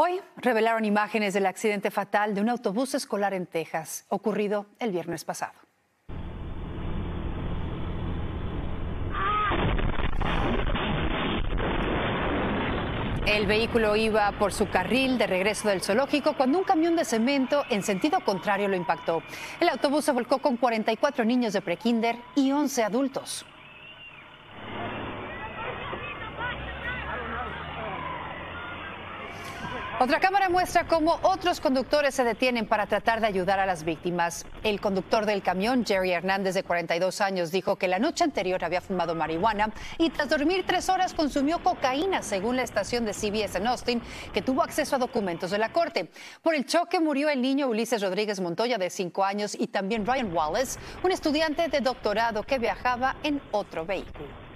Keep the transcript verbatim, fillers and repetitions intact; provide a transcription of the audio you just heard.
Hoy revelaron imágenes del accidente fatal de un autobús escolar en Texas, ocurrido el viernes pasado. El vehículo iba por su carril de regreso del zoológico cuando un camión de cemento en sentido contrario lo impactó. El autobús se volcó con cuarenta y cuatro niños de prekinder y once adultos. Otra cámara muestra cómo otros conductores se detienen para tratar de ayudar a las víctimas. El conductor del camión, Jerry Hernández, de cuarenta y dos años, dijo que la noche anterior había fumado marihuana y tras dormir tres horas consumió cocaína, según la estación de C B S en Austin, que tuvo acceso a documentos de la corte. Por el choque murió el niño Ulises Rodríguez Montoya, de cinco años, y también Ryan Wallace, un estudiante de doctorado que viajaba en otro vehículo.